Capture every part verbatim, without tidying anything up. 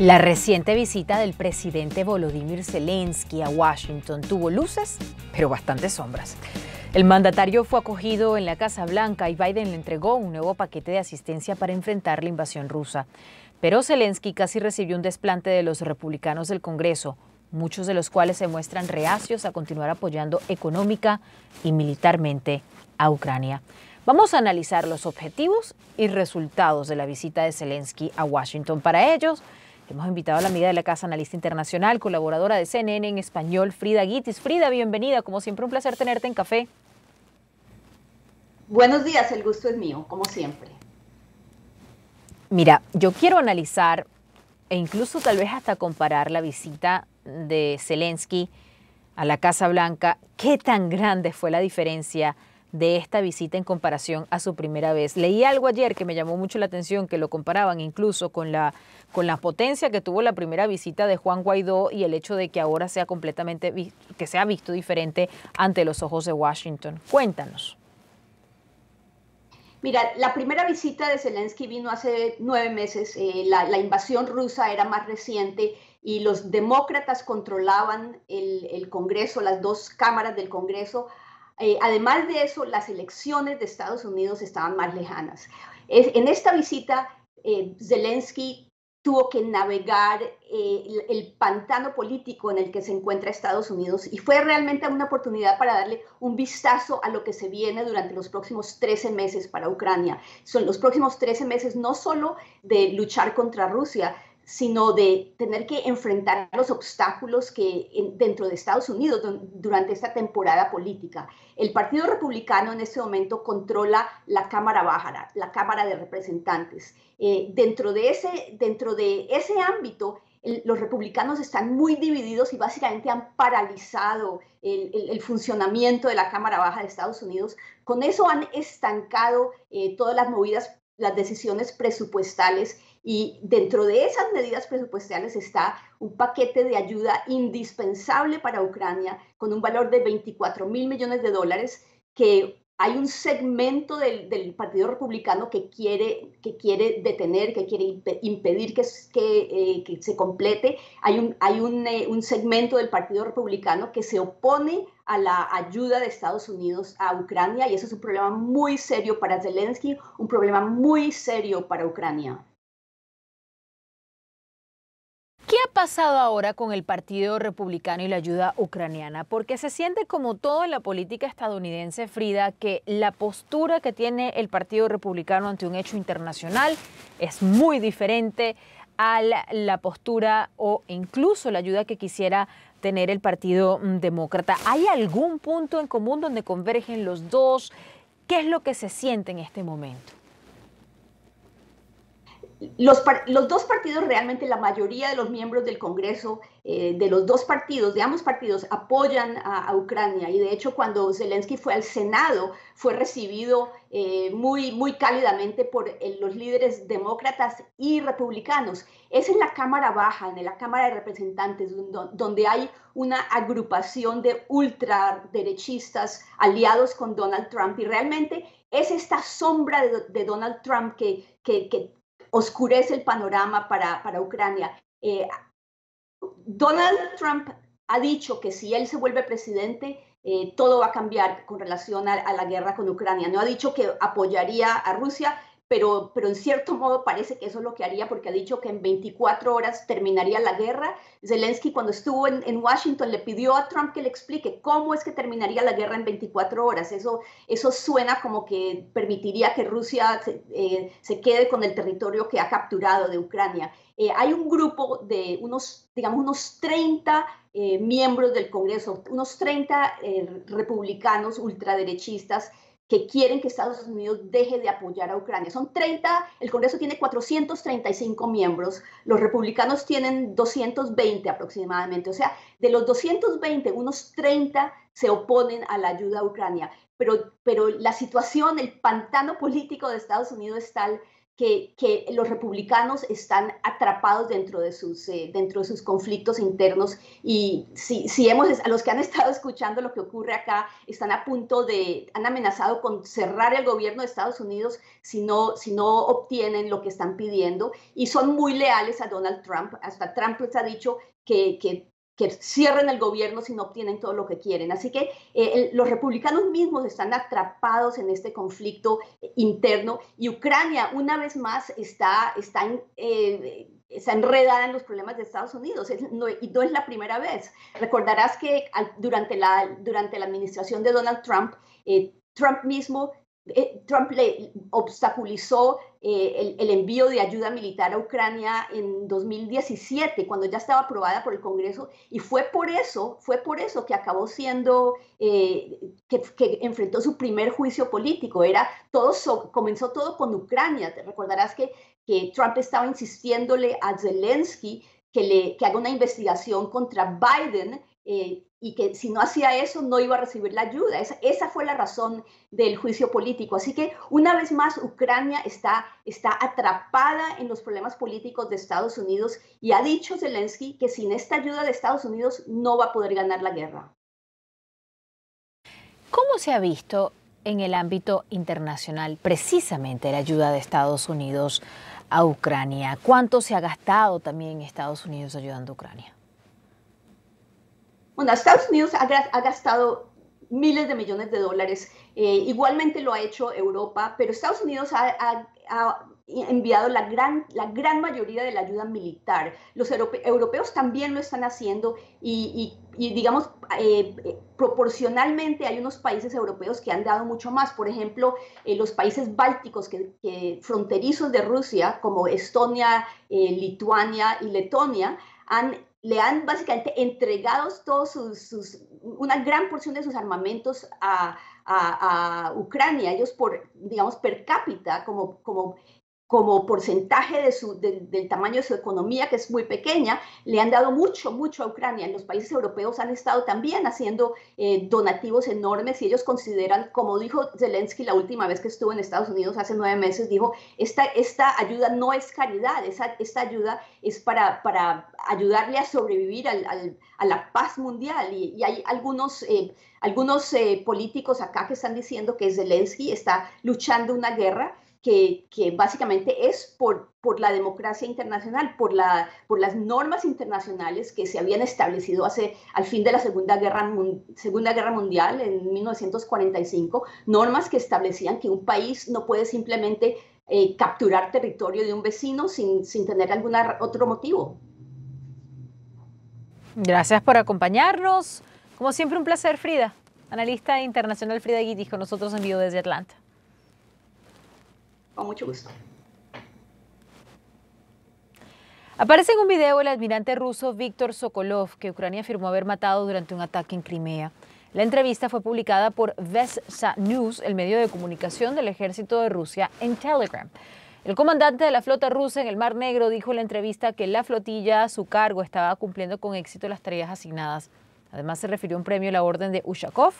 La reciente visita del presidente Volodymyr Zelensky a Washington tuvo luces, pero bastantes sombras. El mandatario fue acogido en la Casa Blanca y Biden le entregó un nuevo paquete de asistencia para enfrentar la invasión rusa. Pero Zelensky casi recibió un desplante de los republicanos del Congreso, muchos de los cuales se muestran reacios a continuar apoyando económica y militarmente a Ucrania. Vamos a analizar los objetivos y resultados de la visita de Zelensky a Washington. Para ellos, hemos invitado a la amiga de la casa, analista internacional, colaboradora de C N N en Español, Frida Guitis. Frida, bienvenida. Como siempre, un placer tenerte en Café. Buenos días, el gusto es mío, como siempre. Mira, yo quiero analizar e incluso tal vez hasta comparar la visita de Zelensky a la Casa Blanca. ¿Qué tan grande fue la diferencia de esta visita en comparación a su primera vez? Leí algo ayer que me llamó mucho la atención, que lo comparaban incluso con la, con la potencia que tuvo la primera visita de Juan Guaidó y el hecho de que ahora sea completamente, que sea visto diferente ante los ojos de Washington. Cuéntanos. Mira, la primera visita de Zelensky vino hace nueve meses, eh, la, la invasión rusa era más reciente y los demócratas controlaban el, el Congreso, las dos cámaras del Congreso. Eh, además de eso, las elecciones de Estados Unidos estaban más lejanas. Es, en esta visita, eh, Zelensky tuvo que navegar eh, el, el pantano político en el que se encuentra Estados Unidos y fue realmente una oportunidad para darle un vistazo a lo que se viene durante los próximos trece meses para Ucrania. Son los próximos trece meses no solo de luchar contra Rusia, sino de tener que enfrentar los obstáculos que en, dentro de Estados Unidos durante esta temporada política. El Partido Republicano en este momento controla la Cámara Baja, la Cámara de Representantes. Eh, dentro de ese, dentro de ese ámbito, el, los republicanos están muy divididos y básicamente han paralizado el, el, el funcionamiento de la Cámara Baja de Estados Unidos. Con eso han estancado eh, todas las movidas, las decisiones presupuestales, y dentro de esas medidas presupuestales está un paquete de ayuda indispensable para Ucrania con un valor de veinticuatro mil millones de dólares que hay un segmento del, del Partido Republicano que quiere, que quiere detener, que quiere imp impedir que, que, eh, que se complete. Hay, un, hay un, eh, un segmento del Partido Republicano que se opone a la ayuda de Estados Unidos a Ucrania y eso es un problema muy serio para Zelensky, un problema muy serio para Ucrania. ¿Qué ha pasado ahora con el Partido Republicano y la ayuda ucraniana? Porque se siente, como todo en la política estadounidense, Frida, que la postura que tiene el Partido Republicano ante un hecho internacional es muy diferente a la, la postura o incluso la ayuda que quisiera tener el Partido Demócrata. ¿Hay algún punto en común donde convergen los dos? ¿Qué es lo que se siente en este momento? Los, los dos partidos, realmente la mayoría de los miembros del Congreso, eh, de los dos partidos, de ambos partidos, apoyan a, a Ucrania. Y de hecho, cuando Zelensky fue al Senado, fue recibido eh, muy, muy cálidamente por eh, los líderes demócratas y republicanos. Es en la Cámara Baja, en la Cámara de Representantes, donde hay una agrupación de ultraderechistas aliados con Donald Trump. Y realmente es esta sombra de, de Donald Trump que... que, que oscurece el panorama para, para Ucrania. Eh, Donald Trump ha dicho que si él se vuelve presidente, eh, todo va a cambiar con relación a, a la guerra con Ucrania. No ha dicho que apoyaría a Rusia, pero, pero en cierto modo parece que eso es lo que haría, porque ha dicho que en veinticuatro horas terminaría la guerra. Zelensky, cuando estuvo en, en Washington, le pidió a Trump que le explique cómo es que terminaría la guerra en veinticuatro horas. Eso, eso suena como que permitiría que Rusia se, eh, se quede con el territorio que ha capturado de Ucrania. Eh, hay un grupo de unos, digamos, unos treinta eh, miembros del Congreso, unos treinta eh, republicanos ultraderechistas que quieren que Estados Unidos deje de apoyar a Ucrania. Son treinta, el Congreso tiene cuatrocientos treinta y cinco miembros, los republicanos tienen doscientos veinte aproximadamente, o sea, de los doscientos veinte, unos treinta se oponen a la ayuda a Ucrania, pero, pero la situación, el pantano político de Estados Unidos es tal que, que los republicanos están atrapados dentro de sus, eh, dentro de sus conflictos internos, y si, si hemos, a los que han estado escuchando lo que ocurre acá, están a punto de, han amenazado con cerrar el gobierno de Estados Unidos si no, si no obtienen lo que están pidiendo, y son muy leales a Donald Trump. Hasta Trump les ha dicho que... que que cierren el gobierno si no obtienen todo lo que quieren. Así que eh, los republicanos mismos están atrapados en este conflicto interno, y Ucrania una vez más está, está, en, eh, está enredada en los problemas de Estados Unidos, es, no, y no es la primera vez. Recordarás que al, durante, la, durante la administración de Donald Trump, eh, Trump mismo, eh, Trump le obstaculizó Eh, el, el envío de ayuda militar a Ucrania en dos mil diecisiete, cuando ya estaba aprobada por el Congreso, y fue por eso, fue por eso que acabó siendo, eh, que, que enfrentó su primer juicio político. Era, todo so, comenzó todo con Ucrania. Te recordarás que, que Trump estaba insistiéndole a Zelensky que, le, que haga una investigación contra Biden, eh, y que si no hacía eso no iba a recibir la ayuda. Esa, esa fue la razón del juicio político. Así que una vez más Ucrania está, está atrapada en los problemas políticos de Estados Unidos, y ha dicho Zelensky que sin esta ayuda de Estados Unidos no va a poder ganar la guerra. ¿Cómo se ha visto en el ámbito internacional precisamente la ayuda de Estados Unidos a Ucrania? ¿Cuánto se ha gastado también Estados Unidos ayudando a Ucrania? Bueno, Estados Unidos ha gastado miles de millones de dólares, eh, igualmente lo ha hecho Europa, pero Estados Unidos ha, ha, ha enviado la gran, la gran mayoría de la ayuda militar. Los europe, europeos también lo están haciendo, y, y, y digamos, eh, proporcionalmente hay unos países europeos que han dado mucho más. Por ejemplo, eh, los países bálticos que, que fronterizos de Rusia, como Estonia, eh, Lituania y Letonia, han le han básicamente entregado todos sus, sus, una gran porción de sus armamentos a, a, a Ucrania. Ellos, por, digamos, per cápita, como, como, como porcentaje de su, de, del tamaño de su economía, que es muy pequeña, le han dado mucho, mucho a Ucrania. Los países europeos han estado también haciendo eh, donativos enormes, y ellos consideran, como dijo Zelensky la última vez que estuvo en Estados Unidos hace nueve meses, dijo, esta, esta ayuda no es caridad, esa, esta ayuda es para... para ayudarle a sobrevivir al, al, a la paz mundial. Y, y hay algunos, eh, algunos eh, políticos acá que están diciendo que Zelensky está luchando una guerra que, que básicamente es por, por la democracia internacional, por, la, por las normas internacionales que se habían establecido hace, al fin de la Segunda Guerra, Segunda Guerra Mundial, en mil novecientos cuarenta y cinco, normas que establecían que un país no puede simplemente eh, capturar territorio de un vecino sin, sin tener algún otro motivo. Gracias por acompañarnos. Como siempre, un placer, Frida. Analista internacional Frida Guitis, con nosotros en vivo desde Atlanta. Con mucho gusto. Aparece en un video el almirante ruso Víctor Sokolov, que Ucrania afirmó haber matado durante un ataque en Crimea. La entrevista fue publicada por VseNuz, el medio de comunicación del ejército de Rusia, en Telegram. El comandante de la flota rusa en el Mar Negro dijo en la entrevista que la flotilla a su cargo estaba cumpliendo con éxito las tareas asignadas. Además, se refirió a un premio a la orden de Ushakov,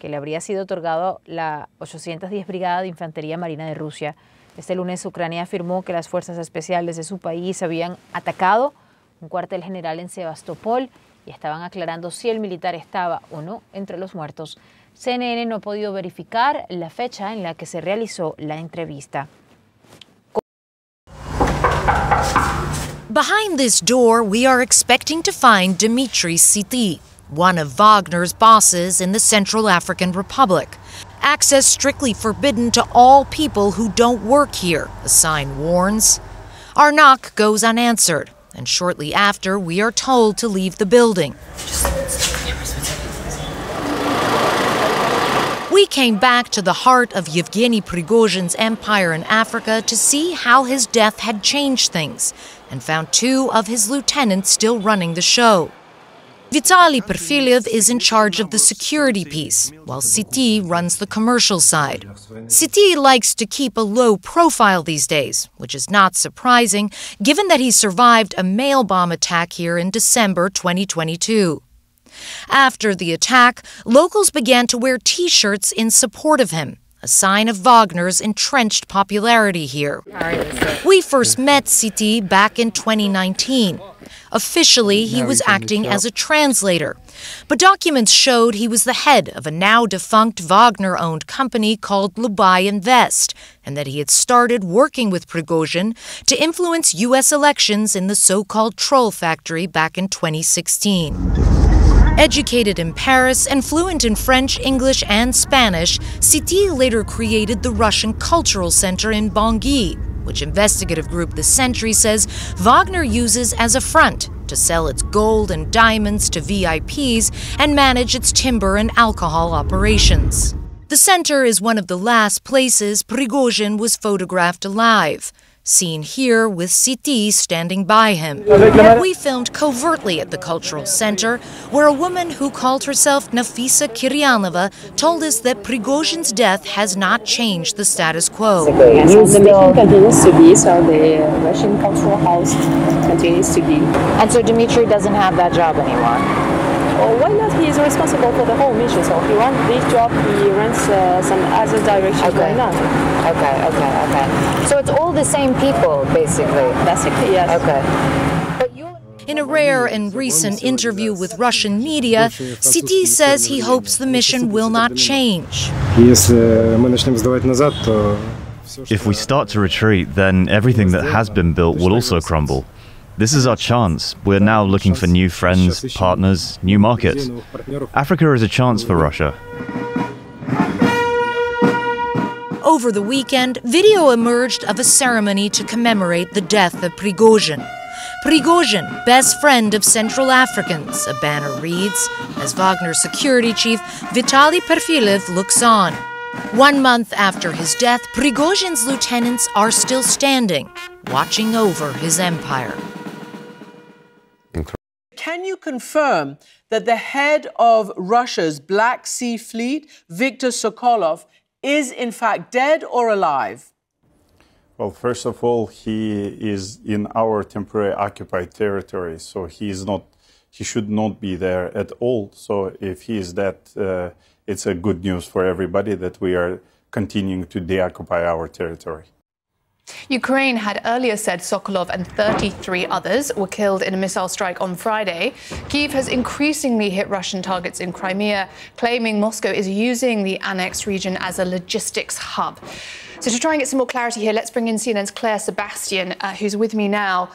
que le habría sido otorgado la ochocientos diez Brigada de Infantería Marina de Rusia. Este lunes, Ucrania afirmó que las fuerzas especiales de su país habían atacado un cuartel general en Sebastopol y estaban aclarando si el militar estaba o no entre los muertos. C N N no ha podido verificar la fecha en la que se realizó la entrevista. Behind this door, we are expecting to find Dmitry Sytyi, one of Wagner's bosses in the Central African Republic. Access strictly forbidden to all people who don't work here, a sign warns. Our knock goes unanswered, and shortly after, we are told to leave the building. We came back to the heart of Yevgeny Prigozhin's empire in Africa to see how his death had changed things, and found two of his lieutenants still running the show. Vitaly Perfilyev is in charge of the security piece, while Sytyi runs the commercial side. Sytyi likes to keep a low profile these days, which is not surprising, given that he survived a mail bomb attack here in December twenty twenty-two. After the attack, locals began to wear T-shirts in support of him, a sign of Wagner's entrenched popularity here. We first met Sytyi back in twenty nineteen. Officially, he was acting as a translator, but documents showed he was the head of a now-defunct Wagner-owned company called Lubai Invest, and that he had started working with Prigozhin to influence U S elections in the so-called troll factory back in twenty sixteen. Educated in Paris and fluent in French, English, and Spanish, Sytyi later created the Russian Cultural Center in Bangui, which investigative group The Sentry says Wagner uses as a front to sell its gold and diamonds to V I Ps and manage its timber and alcohol operations. The center is one of the last places Prigozhin was photographed alive, seen here with Sytyi standing by him. We filmed covertly at the cultural center, where a woman who called herself Nafisa Kiryanova told us that Prigozhin's death has not changed the status quo. The making continues to be, so the Russian cultural house continues to be. And so Dmitry doesn't have that job anymore. Well, why not? He is responsible for the whole mission, so if he wants this job, he runs uh, some other direction. Okay. Why not? Okay, okay, okay. So it's all the same people, basically? Basically, yes. Okay. In a rare and recent interview with Russian media, Sytyi says he hopes the mission will not change. If we start to retreat, then everything that has been built will also crumble. This is our chance. We're now looking for new friends, partners, new markets. Africa is a chance for Russia. Over the weekend, video emerged of a ceremony to commemorate the death of Prigozhin. Prigozhin, best friend of Central Africans, a banner reads, as Wagner security chief Vitaly Perfilyev looks on. One month after his death, Prigozhin's lieutenants are still standing, watching over his empire. Can you confirm that the head of Russia's Black Sea Fleet, Víctor Sokolov, is in fact dead or alive? Well, first of all, he is in our temporary occupied territory, so he is not, he should not be there at all. So if he is dead, uh, it's a good news for everybody that we are continuing to deoccupy our territory. Ukraine had earlier said Sokolov and thirty-three others were killed in a missile strike on Friday. Kyiv has increasingly hit Russian targets in Crimea, claiming Moscow is using the annexed region as a logistics hub. So to try and get some more clarity here, let's bring in C N N's Claire Sebastian, uh, who's with me now.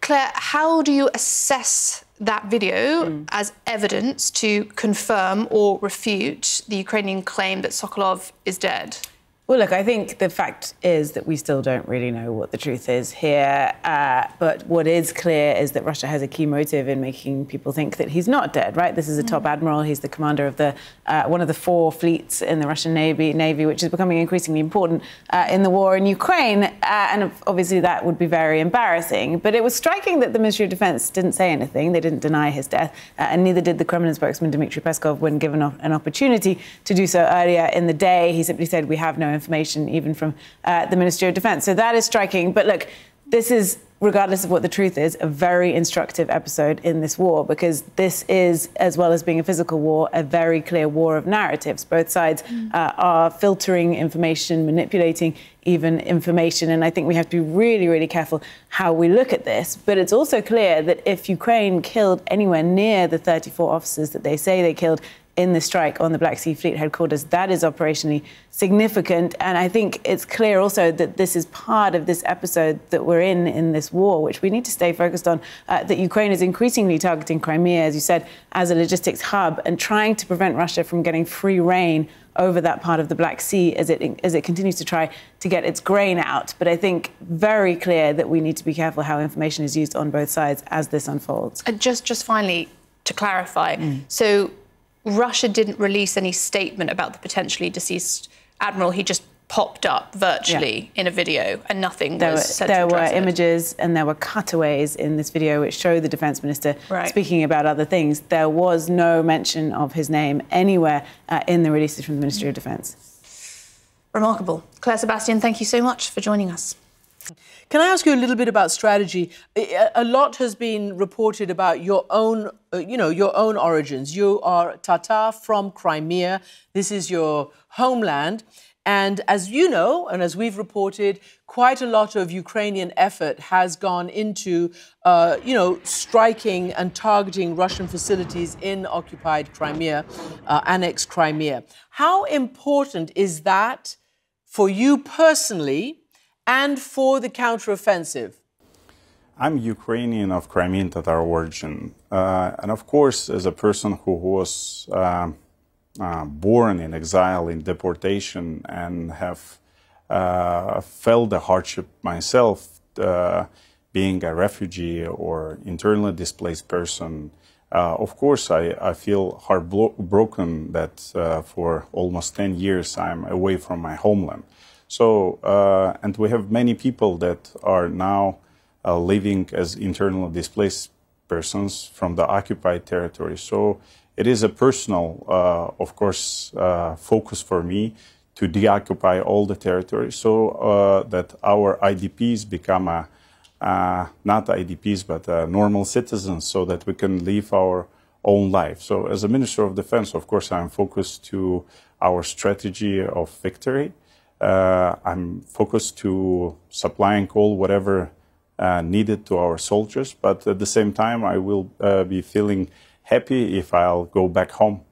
Claire, how do you assess that video mm. as evidence to confirm or refute the Ukrainian claim that Sokolov is dead? Well, look, I think the fact is that we still don't really know what the truth is here. Uh, but what is clear is that Russia has a key motive in making people think that he's not dead, right? This is a top mm. admiral. He's the commander of the uh, one of the four fleets in the Russian Navy, Navy, which is becoming increasingly important uh, in the war in Ukraine. Uh, and obviously that would be very embarrassing. But it was striking that the Ministry of Defense didn't say anything. They didn't deny his death. Uh, and neither did the Kremlin spokesman, Dmitry Peskov, when given an opportunity to do so earlier in the day. He simply said, we have no information, even from uh, the Ministry of Defense. So that is striking. But look, this is, regardless of what the truth is, a very instructive episode in this war, because this is, as well as being a physical war, a very clear war of narratives. Both sides mm. uh, are filtering information, manipulating even information. And I think we have to be really, really careful how we look at this. But it's also clear that if Ukraine killed anywhere near the thirty-four officers that they say they killed in the strike on the Black Sea Fleet headquarters, that is operationally significant. And I think it's clear also that this is part of this episode that we're in, in this war, which we need to stay focused on, uh, that Ukraine is increasingly targeting Crimea, as you said, as a logistics hub, and trying to prevent Russia from getting free rein over that part of the Black Sea as it, as it continues to try to get its grain out. But I think very clear that we need to be careful how information is used on both sides as this unfolds. And just, just finally, to clarify, mm. so Russia didn't release any statement about the potentially deceased admiral. He just popped up virtually yeah. in a video, and nothing there was were, said There to were images and there were cutaways in this video which show the defense minister right. speaking about other things. There was no mention of his name anywhere uh, in the releases from the Ministry mm-hmm. of Defense. Remarkable. Claire Sebastian, thank you so much for joining us. Can I ask you a little bit about strategy? A lot has been reported about your own, uh, you know, your own origins. You are Tatar from Crimea. This is your homeland. And as you know, and as we've reported, quite a lot of Ukrainian effort has gone into, uh, you know, striking and targeting Russian facilities in occupied Crimea, uh, annexed Crimea. How important is that for you personally and for the counteroffensive? I'm Ukrainian of Crimean Tatar origin. Uh, and of course, as a person who was uh, uh, born in exile, in deportation, and have uh, felt the hardship myself, uh, being a refugee or internally displaced person, uh, of course, I, I feel heartbroken that uh, for almost ten years I'm away from my homeland. So, uh, and we have many people that are now uh, living as internally displaced persons from the occupied territory. So it is a personal, uh, of course, uh, focus for me to deoccupy all the territory so uh, that our I D Ps become a, uh, not I D Ps, but uh, normal citizens so that we can live our own life. So as a Minister of Defense, of course, I'm focused to our strategy of victory. Uh, I'm focused to supplying all whatever uh, needed to our soldiers, but at the same time, I will uh, be feeling happy if I'll go back home.